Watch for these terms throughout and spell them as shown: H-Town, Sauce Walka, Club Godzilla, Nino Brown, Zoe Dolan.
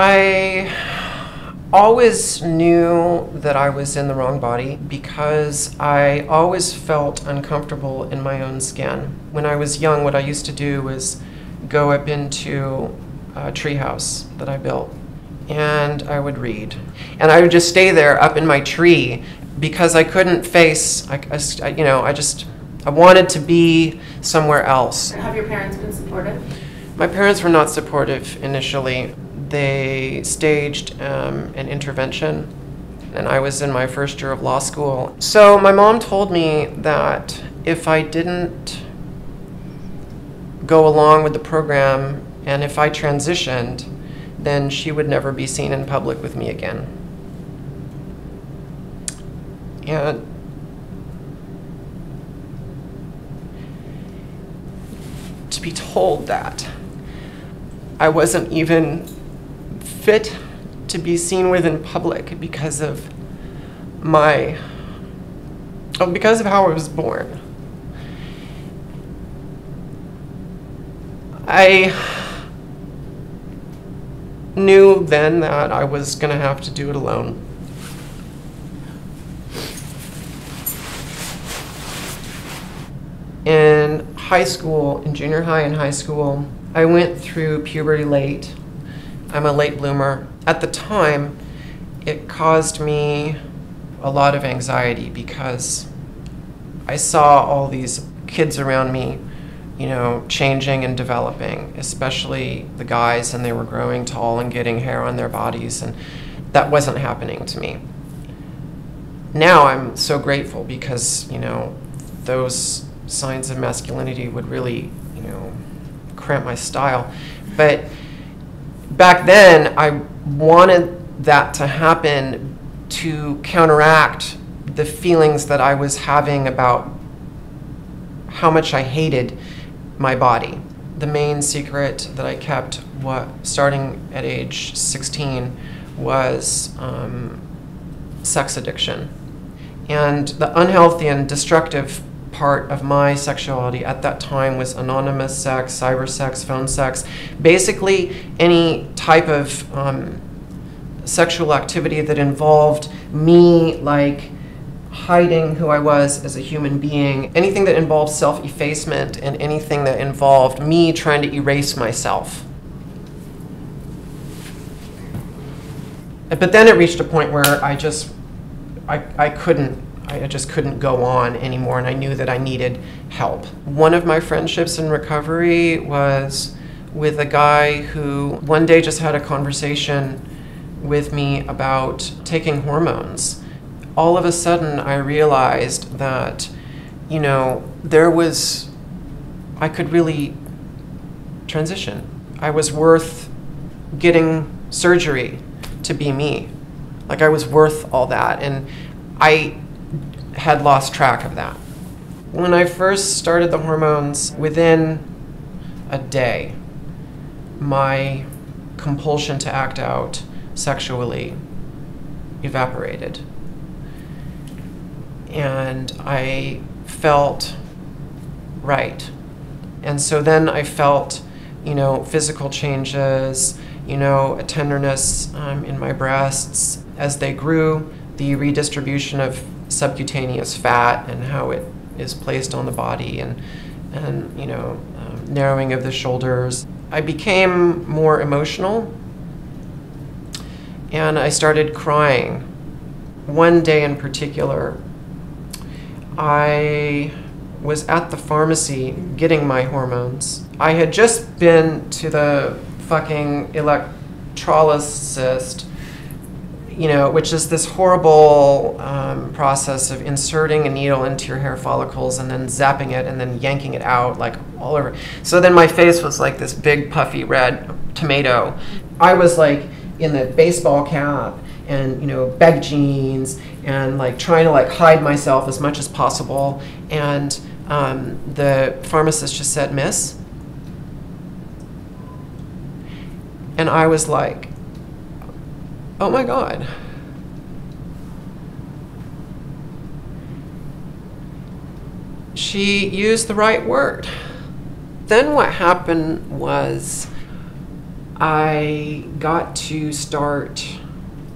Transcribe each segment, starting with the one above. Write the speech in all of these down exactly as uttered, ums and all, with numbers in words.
I always knew that I was in the wrong body because I always felt uncomfortable in my own skin. When I was young, what I used to do was go up into a treehouse that I built, and I would read. And I would just stay there up in my tree because I couldn't face, I, I, you know, I just, I wanted to be somewhere else. Have your parents been supportive? My parents were not supportive initially. They staged um, an intervention, and I was in my first year of law school. So my mom told me that if I didn't go along with the program and if I transitioned, then she would never be seen in public with me again. And to be told that I wasn't even fit to be seen with in public because of my, oh, because of how I was born. I knew then that I was gonna have to do it alone. In high school, in junior high and high school, I went through puberty late. I'm a late bloomer. At the time, it caused me a lot of anxiety because I saw all these kids around me, you know, changing and developing, especially the guys, and they were growing tall and getting hair on their bodies, and that wasn't happening to me. Now I'm so grateful because, you know, those signs of masculinity would really, you know, cramp my style. But back then, I wanted that to happen to counteract the feelings that I was having about how much I hated my body. The main secret that I kept, what, starting at age sixteen, was um, sex addiction. And the unhealthy and destructive part of my sexuality at that time was anonymous sex, cyber sex, phone sex, basically any type of um, sexual activity that involved me like hiding who I was as a human being, anything that involved self-effacement, and anything that involved me trying to erase myself. But then it reached a point where I just, I, I couldn't, I just couldn't go on anymore, and I knew that I needed help. One of my friendships in recovery was with a guy who one day just had a conversation with me about taking hormones. All of a sudden, I realized that, you know, there was, I could really transition. I was worth getting surgery to be me. Like, I was worth all that, and I had lost track of that. When I first started the hormones, within a day, my compulsion to act out sexually evaporated. And I felt right. And so then I felt, you know, physical changes, you know, a tenderness um, in my breasts as they grew, the redistribution of subcutaneous fat and how it is placed on the body, and, and you know, um, narrowing of the shoulders. I became more emotional, and I started crying. One day in particular, I was at the pharmacy getting my hormones. I had just been to the fucking electrolysis, you know, which is this horrible um, process of inserting a needle into your hair follicles and then zapping it and then yanking it out, like all over. So then my face was like this big puffy red tomato. I was like in the baseball cap and, you know, baggy jeans, and like trying to like hide myself as much as possible. And um, the pharmacist just said, "Miss." And I was like, oh my God. She used the right word. Then what happened was I got to start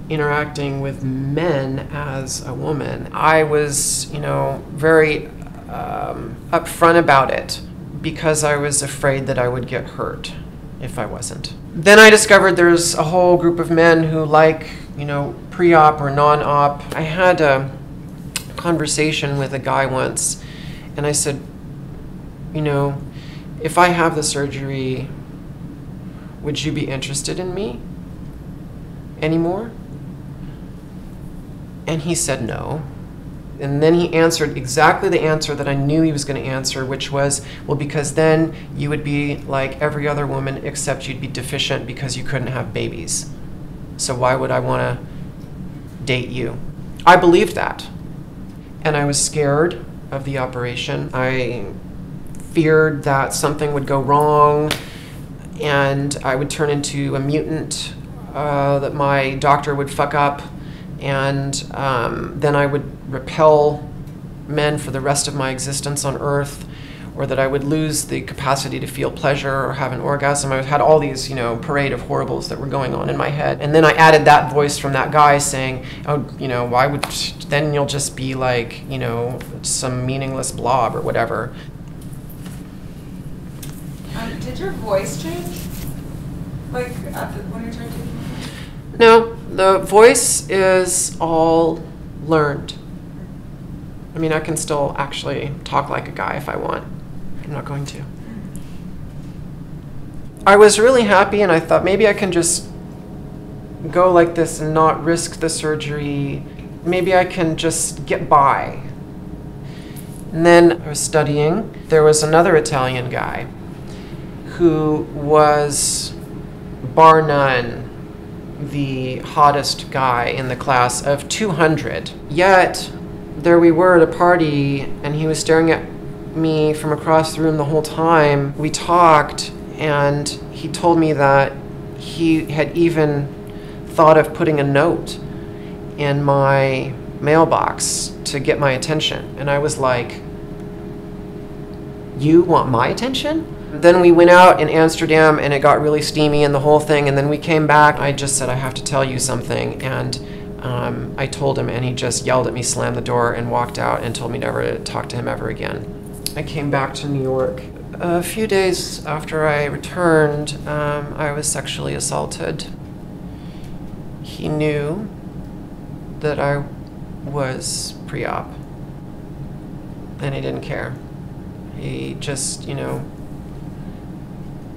interacting with men as a woman. I was, you know, very um, upfront about it because I was afraid that I would get hurt if I wasn't. Then I discovered there's a whole group of men who like, you know, pre-op or non-op. I had a conversation with a guy once, and I said, you know, if I have the surgery, would you be interested in me anymore? And he said no. And then he answered exactly the answer that I knew he was going to answer, which was, well, because then you would be like every other woman, except you'd be deficient because you couldn't have babies. So why would I want to date you? I believed that. And I was scared of the operation. I feared that something would go wrong and I would turn into a mutant, uh, that my doctor would fuck up, and um, then I would repel men for the rest of my existence on Earth, or that I would lose the capacity to feel pleasure or have an orgasm. I had all these, you know, parade of horribles that were going on in my head. And then I added that voice from that guy saying, oh, you know, why would, then you'll just be like, you know, some meaningless blob or whatever. Um, did your voice change? Like, after, when you turned eighteen? No, the voice is all learned. I mean, I can still actually talk like a guy if I want. I'm not going to. I was really happy, and I thought maybe I can just go like this and not risk the surgery. Maybe I can just get by. And then I was studying. There was another Italian guy who was, bar none, the hottest guy in the class of two hundred. Yet, there we were at a party, and he was staring at me from across the room the whole time. We talked, and he told me that he had even thought of putting a note in my mailbox to get my attention. And I was like, you want my attention? Then we went out in Amsterdam, and it got really steamy and the whole thing, and then we came back. I just said, I have to tell you something, and um, I told him, and he just yelled at me, slammed the door, and walked out and told me never to talk to him ever again. I came back to New York. A few days after I returned, um, I was sexually assaulted. He knew that I was pre-op, and he didn't care. He just, you know,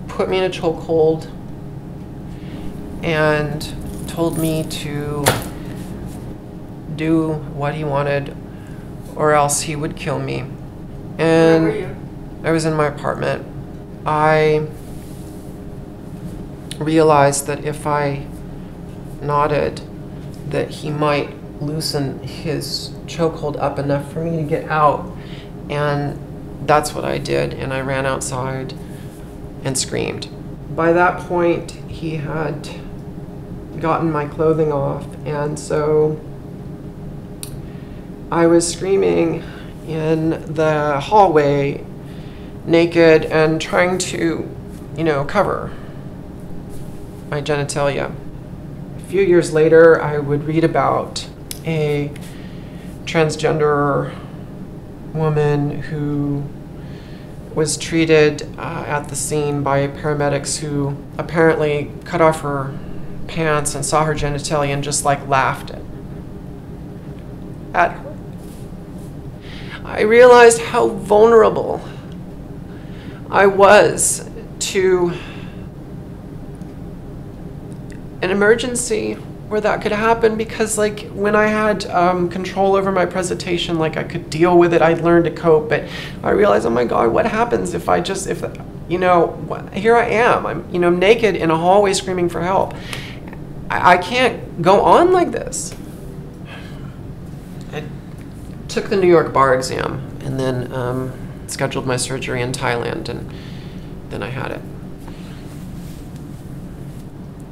put me in a chokehold and told me to do what he wanted or else he would kill me. And where were you? I was in my apartment. I realized that if I nodded, that he might loosen his chokehold up enough for me to get out. And that's what I did, and I ran outside and screamed. By that point, he had gotten my clothing off, and so I was screaming in the hallway, naked and trying to, you know, cover my genitalia. A few years later, I would read about a transgender woman who was treated uh, at the scene by paramedics who apparently cut off her pants and saw her genitalia and just like laughed at her. I realized how vulnerable I was to an emergency where that could happen, because like when I had um, control over my presentation, like I could deal with it, I learned to cope, but I realized, oh my God, what happens if I just, if, you know, here I am, I'm, you know, naked in a hallway screaming for help. I, I can't go on like this. I took the New York bar exam and then um, scheduled my surgery in Thailand, and then I had it.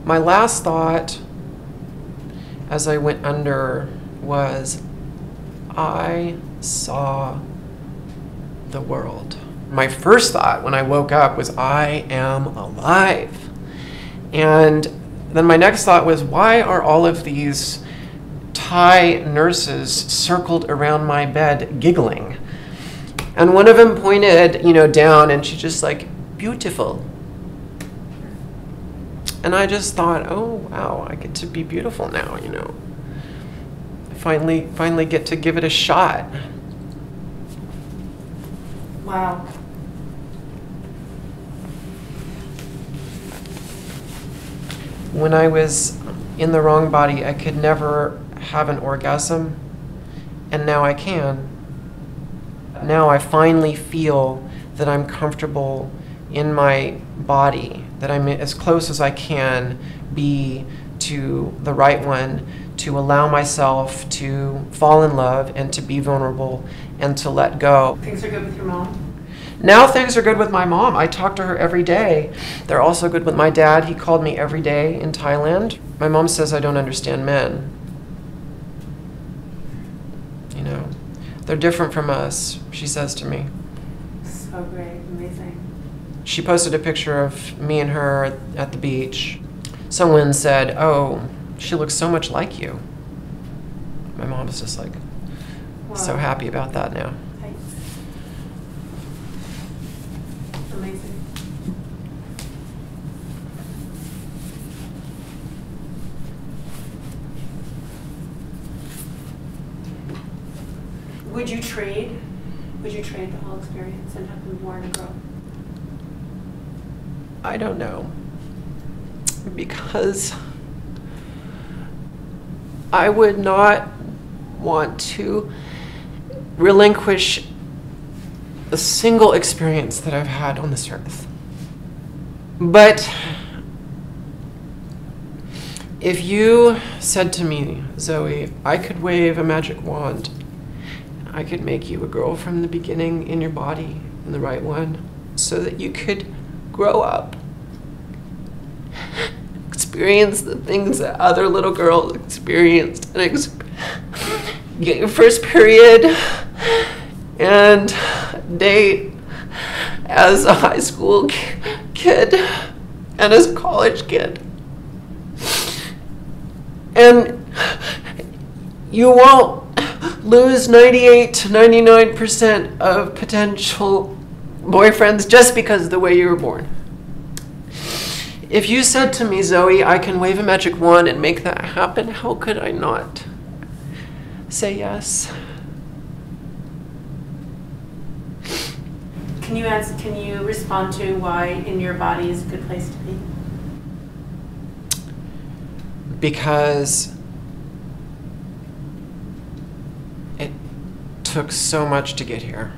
My last thought as I went under was, I saw the world. My first thought when I woke up was, I am alive. And then my next thought was, why are all of these Thai nurses circled around my bed giggling? And one of them pointed, you know, down, and she just like, beautiful. And I just thought, oh, wow, I get to be beautiful now, you know. Finally, finally get to give it a shot. Wow. When I was in the wrong body, I could never have an orgasm, and now I can. Now I finally feel that I'm comfortable in my body, that I'm as close as I can be to the right one, to allow myself to fall in love and to be vulnerable and to let go. Things are good with your mom? Now things are good with my mom. I talk to her every day. They're also good with my dad. He called me every day in Thailand. My mom says I don't understand men. You know, they're different from us, she says to me. So great, amazing. She posted a picture of me and her at the beach. Someone said, oh, she looks so much like you. My mom is just like, wow. So happy about that now. Thanks. Amazing. Would you trade? Would you trade the whole experience and have them born and grow? I don't know, because I would not want to relinquish a single experience that I've had on this earth. But if you said to me, Zoe, I could wave a magic wand, I could make you a girl from the beginning in your body, in the right one, so that you could grow up, experience the things that other little girls experienced, and ex get your first period and date as a high school kid and as a college kid. And you won't lose ninety-eight to ninety-nine percent of potential boyfriends just because of the way you were born. If you said to me, Zoe, I can wave a magic wand and make that happen, how could I not say yes? Can you ask, can you respond to why in your body is a good place to be? Because it took so much to get here.